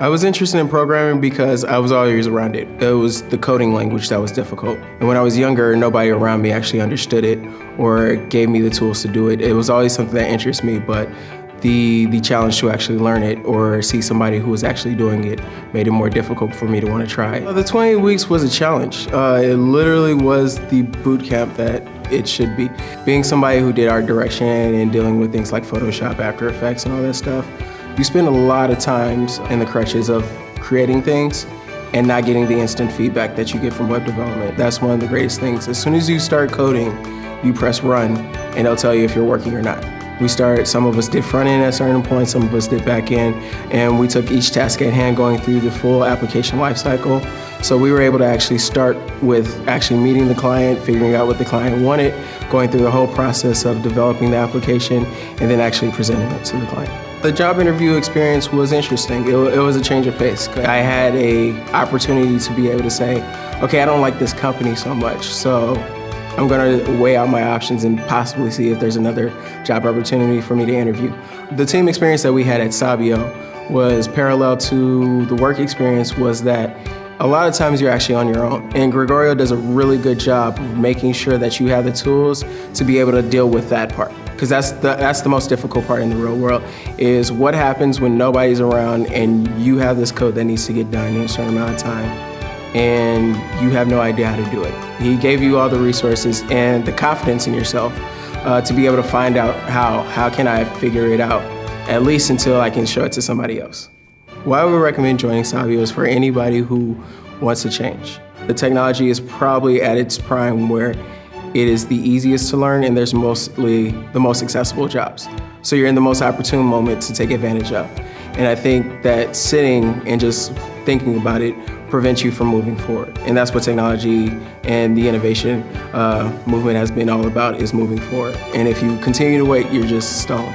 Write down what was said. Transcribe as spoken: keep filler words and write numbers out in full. I was interested in programming because I was always around it. It was the coding language that was difficult. And when I was younger, nobody around me actually understood it or gave me the tools to do it. It was always something that interests me, but the, the challenge to actually learn it or see somebody who was actually doing it made it more difficult for me to want to try it. The twenty-eight weeks was a challenge. Uh, it literally was the boot camp that it should be. Being somebody who did art direction and dealing with things like Photoshop, After Effects, and all that stuff, you spend a lot of times in the crutches of creating things and not getting the instant feedback that you get from web development. That's one of the greatest things. As soon as you start coding, you press run, and they'll tell you if you're working or not. We started, some of us did front end at certain points, some of us did back end, and we took each task at hand going through the full application lifecycle. So we were able to actually start with actually meeting the client, figuring out what the client wanted, going through the whole process of developing the application, and then actually presenting it to the client. The job interview experience was interesting. It, it was a change of pace. I had an opportunity to be able to say, okay, I don't like this company so much, so I'm going to weigh out my options and possibly see if there's another job opportunity for me to interview. The team experience that we had at Sabio was parallel to the work experience, was that a lot of times you're actually on your own, and Gregorio does a really good job of making sure that you have the tools to be able to deal with that part. Because that's the, that's the most difficult part in the real world, is what happens when nobody's around and you have this code that needs to get done in a certain amount of time and you have no idea how to do it. He gave you all the resources and the confidence in yourself uh, to be able to find out how, how can I figure it out, at least until I can show it to somebody else. Why I would recommend joining Sabio is for anybody who wants to change. The technology is probably at its prime where it is the easiest to learn, and there's mostly the most accessible jobs. So you're in the most opportune moment to take advantage of. And I think that sitting and just thinking about it prevents you from moving forward. And that's what technology and the innovation uh, movement has been all about, is moving forward. And if you continue to wait, you're just stoned.